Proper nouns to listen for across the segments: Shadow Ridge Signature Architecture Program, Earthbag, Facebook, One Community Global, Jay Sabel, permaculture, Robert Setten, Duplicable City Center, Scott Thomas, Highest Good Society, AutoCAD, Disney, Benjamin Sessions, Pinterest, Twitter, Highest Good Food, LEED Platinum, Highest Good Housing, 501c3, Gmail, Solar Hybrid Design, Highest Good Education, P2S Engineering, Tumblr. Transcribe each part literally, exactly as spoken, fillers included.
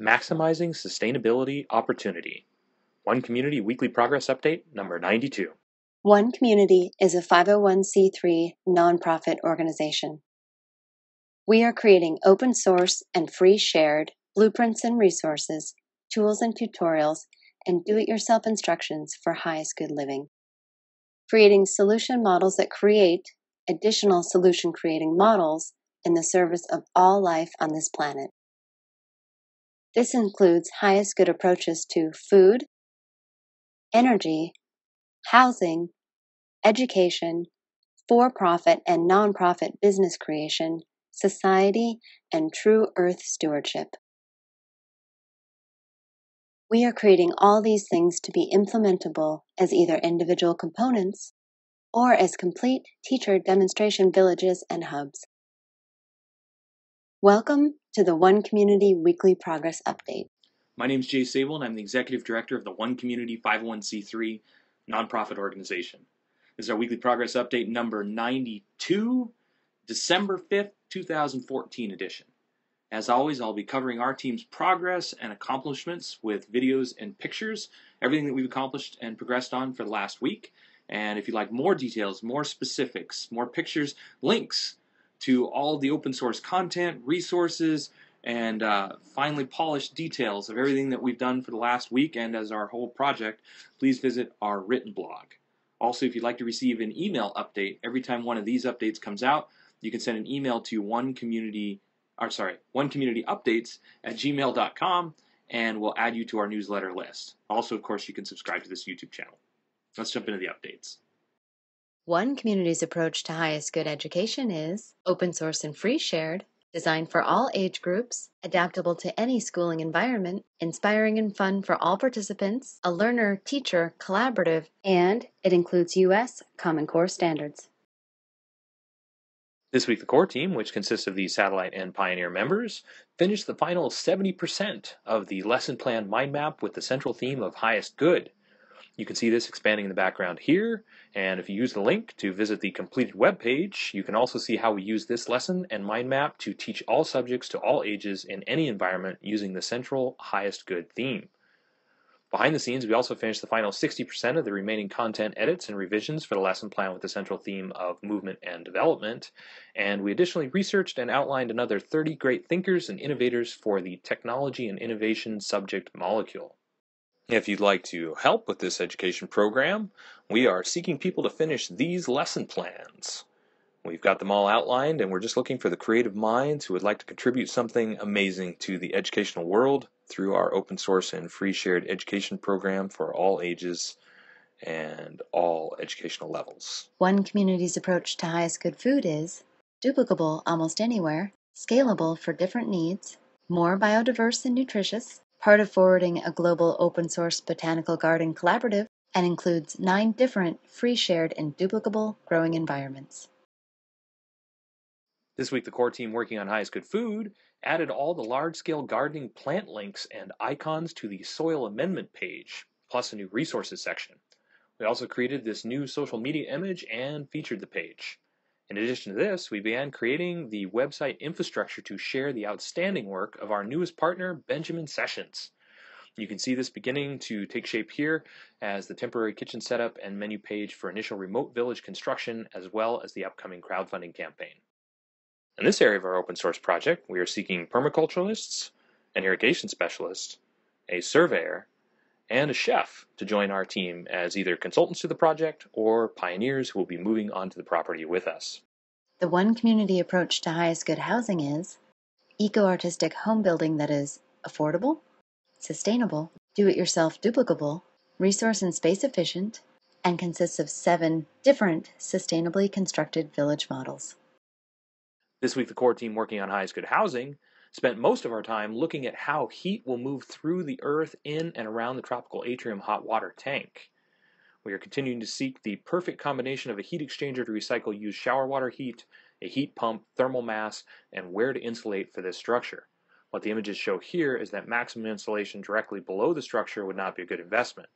Maximizing Sustainability Opportunity. One Community Weekly Progress Update number ninety-two. One Community is a five oh one c three nonprofit organization. We are creating open source and free shared blueprints and resources, tools and tutorials, and do-it-yourself instructions for highest good living. Creating solution models that create additional solution-creating models in the service of all life on this planet. This includes highest good approaches to food, energy, housing, education, for-profit and nonprofit business creation, society, and true earth stewardship. We are creating all these things to be implementable as either individual components or as complete teacher demonstration villages and hubs. Welcome to the One Community Weekly Progress Update. My name is Jay Sabel, and I'm the Executive Director of the One Community five oh one c three nonprofit organization. This is our Weekly Progress Update number ninety-two, December fifth, two thousand fourteen edition. As always, I'll be covering our team's progress and accomplishments with videos and pictures, everything that we've accomplished and progressed on for the last week. And if you'd like more details, more specifics, more pictures, links to all the open source content, resources, and uh, finally polished details of everything that we've done for the last week and as our whole project, please visit our written blog. Also, if you'd like to receive an email update every time one of these updates comes out, you can send an email to one community, or sorry, one community updates at gmail dot com, and we'll add you to our newsletter list. Also, of course, you can subscribe to this YouTube channel. Let's jump into the updates. One Community's approach to highest good education is open source and free shared, designed for all age groups, adaptable to any schooling environment, inspiring and fun for all participants, a learner-teacher collaborative, and it includes U S Common Core standards. This week, the core team, which consists of the Satellite and Pioneer members, finished the final seventy percent of the lesson plan mind map with the central theme of highest good. You can see this expanding in the background here, and if you use the link to visit the completed web page, you can also see how we use this lesson and mind map to teach all subjects to all ages in any environment using the central highest good theme. Behind the scenes, we also finished the final sixty percent of the remaining content edits and revisions for the lesson plan with the central theme of movement and development, and we additionally researched and outlined another thirty great thinkers and innovators for the technology and innovation subject molecule. If you'd like to help with this education program, we are seeking people to finish these lesson plans. We've got them all outlined, and we're just looking for the creative minds who would like to contribute something amazing to the educational world through our open source and free shared education program for all ages and all educational levels. One Community's approach to highest good food is duplicable almost anywhere, scalable for different needs, more biodiverse and nutritious, part of forwarding a global open-source botanical garden collaborative, and includes nine different free, shared, and duplicable growing environments. This week, the core team working on Highest Good Food added all the large-scale gardening plant links and icons to the soil amendment page, plus a new resources section. We also created this new social media image and featured the page. In addition to this, we began creating the website infrastructure to share the outstanding work of our newest partner, Benjamin Sessions. You can see this beginning to take shape here as the temporary kitchen setup and menu page for initial remote village construction, as well as the upcoming crowdfunding campaign. In this area of our open source project, we are seeking permaculturalists, an irrigation specialist, a surveyor, and a chef to join our team as either consultants to the project or pioneers who will be moving onto the property with us. The One Community approach to highest good housing is eco-artistic home building that is affordable, sustainable, do-it-yourself duplicable, resource and space efficient, and consists of seven different sustainably constructed village models. This week, the core team working on highest good housing spent most of our time looking at how heat will move through the earth in and around the tropical atrium hot water tank. We are continuing to seek the perfect combination of a heat exchanger to recycle used shower water heat, a heat pump, thermal mass, and where to insulate for this structure. What the images show here is that maximum insulation directly below the structure would not be a good investment.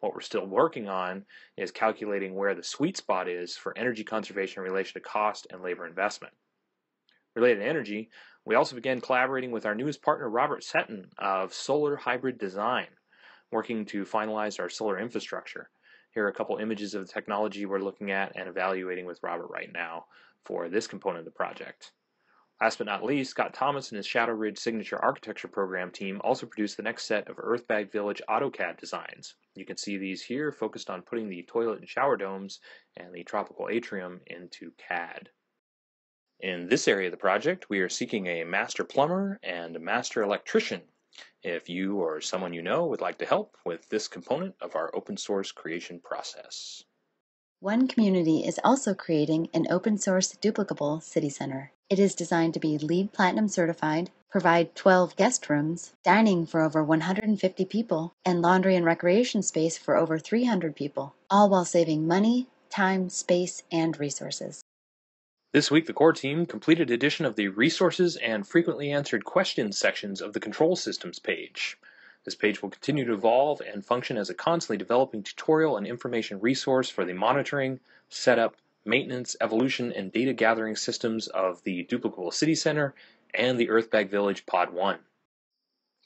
What we're still working on is calculating where the sweet spot is for energy conservation in relation to cost and labor investment. related to energy, we also began collaborating with our newest partner, Robert Setten of Solar Hybrid Design, working to finalize our solar infrastructure. Here are a couple images of the technology we're looking at and evaluating with Robert right now for this component of the project. Last but not least, Scott Thomas and his Shadow Ridge Signature Architecture Program team also produced the next set of Earthbag Village AutoCAD designs. You can see these here focused on putting the toilet and shower domes and the tropical atrium into C A D. In this area of the project, we are seeking a master plumber and a master electrician. If you or someone you know would like to help with this component of our open source creation process. One Community is also creating an open source duplicable city center. It is designed to be LEED Platinum certified, provide twelve guest rooms, dining for over one hundred fifty people, and laundry and recreation space for over three hundred people, all while saving money, time, space, and resources. This week, the core team completed addition of the Resources and Frequently Answered Questions sections of the Control Systems page. This page will continue to evolve and function as a constantly developing tutorial and information resource for the monitoring, setup, maintenance, evolution, and data gathering systems of the Duplicable City Center and the Earthbag Village Pod one.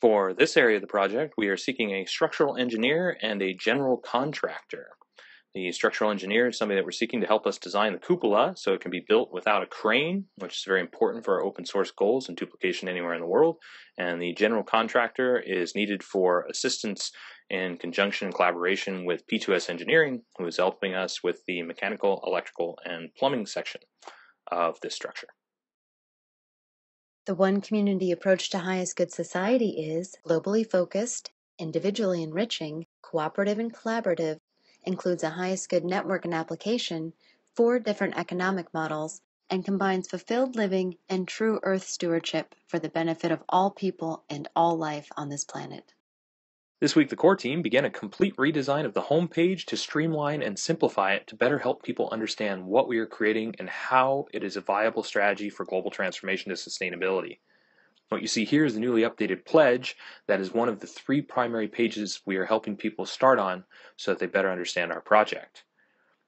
For this area of the project, we are seeking a structural engineer and a general contractor. The structural engineer is somebody that we're seeking to help us design the cupola so it can be built without a crane, which is very important for our open source goals and duplication anywhere in the world. And the general contractor is needed for assistance in conjunction and collaboration with P two S Engineering, who is helping us with the mechanical, electrical, and plumbing section of this structure. The One Community approach to Highest Good Society is globally focused, individually enriching, cooperative and collaborative, includes a highest good network and application, four different economic models, and combines fulfilled living and true earth stewardship for the benefit of all people and all life on this planet. This week, the core team began a complete redesign of the homepage to streamline and simplify it to better help people understand what we are creating and how it is a viable strategy for global transformation to sustainability. What you see here is the newly updated pledge that is one of the three primary pages we are helping people start on so that they better understand our project.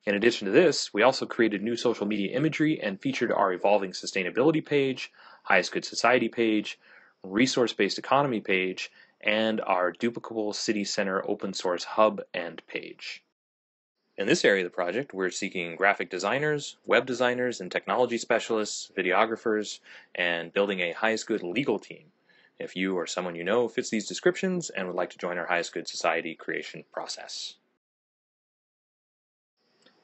In addition to this, we also created new social media imagery and featured our evolving sustainability page, Highest Good Society page, resource-based economy page, and our Duplicable City Center open source hub and page. In this area of the project, we're seeking graphic designers, web designers, and technology specialists, videographers, and building a Highest Good legal team. If you or someone you know fits these descriptions and would like to join our Highest Good Society creation process.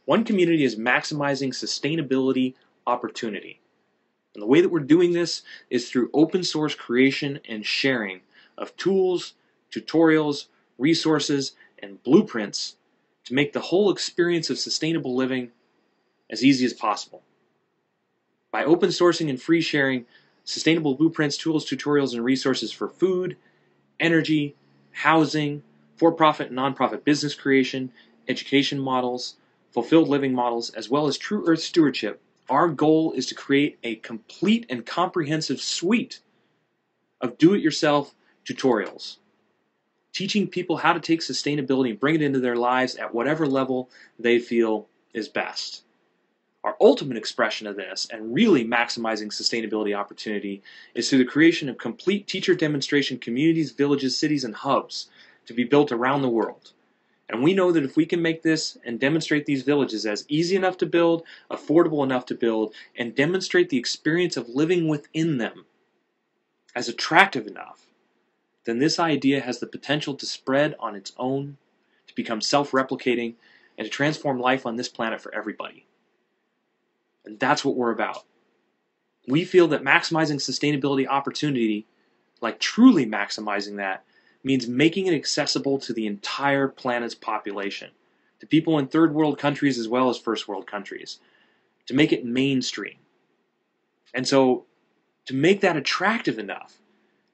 One Community is maximizing sustainability opportunity. And the way that we're doing this is through open source creation and sharing of tools, tutorials, resources, and blueprints to make the whole experience of sustainable living as easy as possible. By open sourcing and free sharing sustainable blueprints, tools, tutorials, and resources for food, energy, housing, for-profit and non-profit business creation, education models, fulfilled living models, as well as true earth stewardship, our goal is to create a complete and comprehensive suite of do-it-yourself tutorials, teaching people how to take sustainability and bring it into their lives at whatever level they feel is best. Our ultimate expression of this, and really maximizing sustainability opportunity, is through the creation of complete teacher demonstration communities, villages, cities, and hubs to be built around the world. And we know that if we can make this and demonstrate these villages as easy enough to build, affordable enough to build, and demonstrate the experience of living within them as attractive enough, then this idea has the potential to spread on its own, to become self-replicating, and to transform life on this planet for everybody. And that's what we're about. We feel that maximizing sustainability opportunity, like truly maximizing that, means making it accessible to the entire planet's population, to people in third world countries as well as first world countries, to make it mainstream. And so, to make that attractive enough,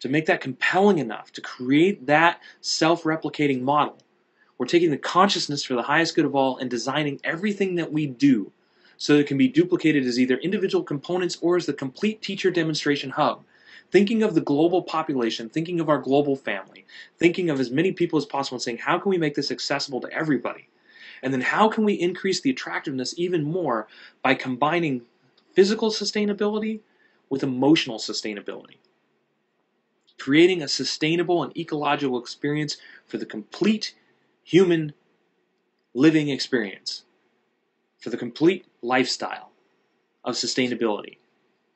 to make that compelling enough, to create that self-replicating model, we're taking the consciousness for the highest good of all and designing everything that we do so that it can be duplicated as either individual components or as the complete teacher demonstration hub. Thinking of the global population, thinking of our global family, thinking of as many people as possible and saying, how can we make this accessible to everybody? And then how can we increase the attractiveness even more by combining physical sustainability with emotional sustainability. Creating a sustainable and ecological experience for the complete human living experience, for the complete lifestyle of sustainability.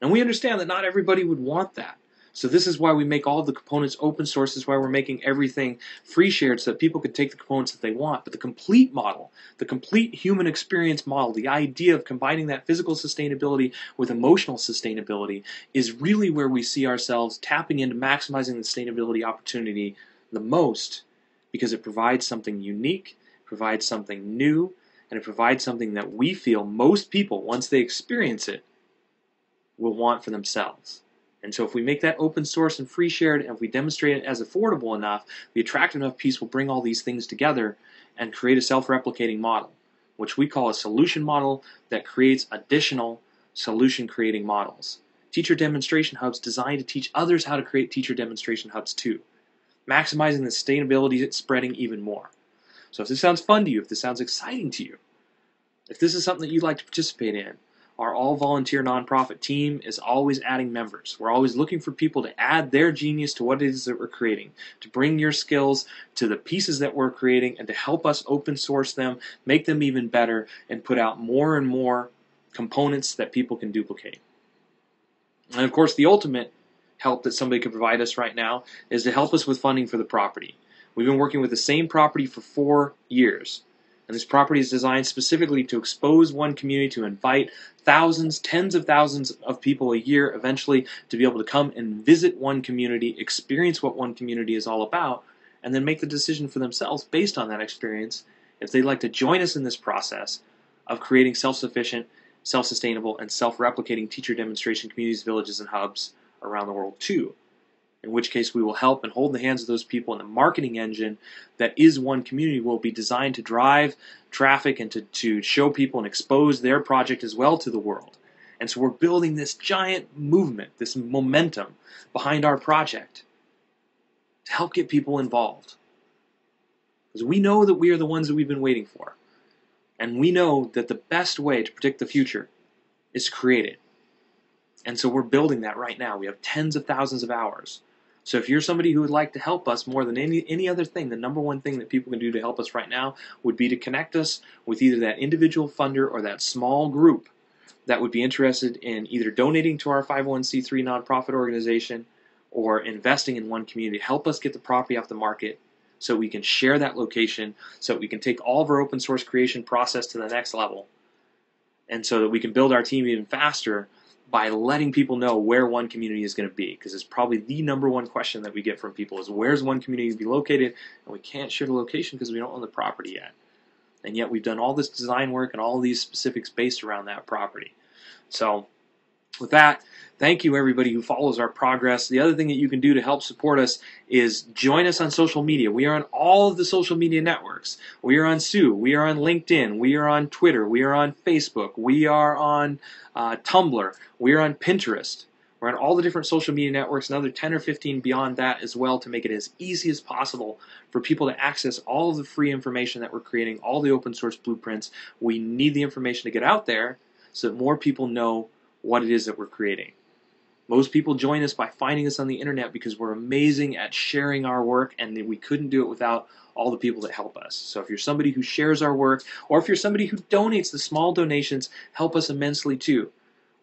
And we understand that not everybody would want that. So this is why we make all the components open source. This is why we're making everything free shared so that people can take the components that they want. But the complete model, the complete human experience model, the idea of combining that physical sustainability with emotional sustainability is really where we see ourselves tapping into maximizing the sustainability opportunity the most, because it provides something unique, provides something new, and it provides something that we feel most people, once they experience it, will want for themselves. And so if we make that open source and free shared, and if we demonstrate it as affordable enough, the attractive enough piece will bring all these things together and create a self-replicating model, which we call a solution model that creates additional solution-creating models. Teacher demonstration hubs designed to teach others how to create teacher demonstration hubs too, maximizing the sustainability it's spreading even more. So if this sounds fun to you, if this sounds exciting to you, if this is something that you'd like to participate in, our all-volunteer nonprofit team is always adding members. We're always looking for people to add their genius to what it is that we're creating, to bring your skills to the pieces that we're creating and to help us open source them, make them even better, and put out more and more components that people can duplicate. And of course, the ultimate help that somebody could provide us right now is to help us with funding for the property. We've been working with the same property for four years. And this property is designed specifically to expose one community, to invite thousands, tens of thousands of people a year eventually to be able to come and visit one community, experience what one community is all about, and then make the decision for themselves based on that experience if they'd like to join us in this process of creating self-sufficient, self-sustainable, and self-replicating teacher demonstration communities, villages, and hubs around the world too. In which case we will help and hold the hands of those people, and the marketing engine that is One Community will be designed to drive traffic and to, to show people and expose their project as well to the world. And so we're building this giant movement, this momentum behind our project to help get people involved. Because we know that we are the ones that we've been waiting for. And we know that the best way to predict the future is to create it. And so we're building that right now. We have tens of thousands of hours. So if you're somebody who would like to help us more than any, any other thing, the number one thing that people can do to help us right now would be to connect us with either that individual funder or that small group that would be interested in either donating to our five oh one c three nonprofit organization or investing in One Community. Help us get the property off the market so we can share that location, so that we can take all of our open source creation process to the next level, and so that we can build our team even faster by letting people know where One Community is going to be, because it's probably the number one question that we get from people is, where's One Community to be located? And we can't share the location because we don't own the property yet. And yet we've done all this design work and all these specifics based around that property. So with that, thank you everybody who follows our progress. The other thing that you can do to help support us is join us on social media. We are on all of the social media networks. We are on Sue. We are on LinkedIn. We are on Twitter. We are on Facebook. We are on uh, Tumblr. We are on Pinterest. We're on all the different social media networks, another ten or fifteen beyond that as well, to make it as easy as possible for people to access all of the free information that we're creating, all the open source blueprints. We need the information to get out there so that more people know what it is that we're creating. Most people join us by finding us on the internet because we're amazing at sharing our work, and we couldn't do it without all the people that help us. So if you're somebody who shares our work, or if you're somebody who donates, the small donations help us immensely too.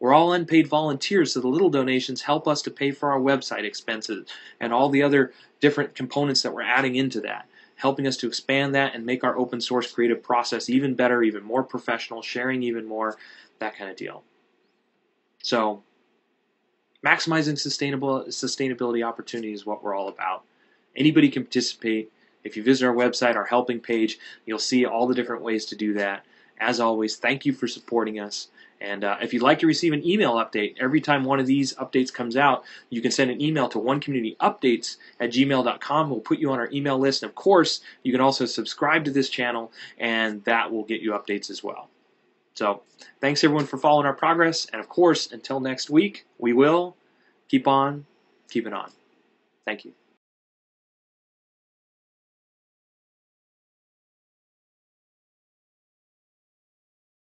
We're all unpaid volunteers, so the little donations help us to pay for our website expenses and all the other different components that we're adding into that, helping us to expand that and make our open source creative process even better, even more professional, sharing even more, that kind of deal. So maximizing sustainable sustainability opportunity is what we're all about. Anybody can participate. If you visit our website, our helping page, you'll see all the different ways to do that. As always, thank you for supporting us. And uh, if you'd like to receive an email update, every time one of these updates comes out, you can send an email to one community updates at gmail dot com. We'll put you on our email list. And of course, you can also subscribe to this channel, and that will get you updates as well. So thanks everyone for following our progress. And of course, until next week, we will keep on keeping on. Thank you.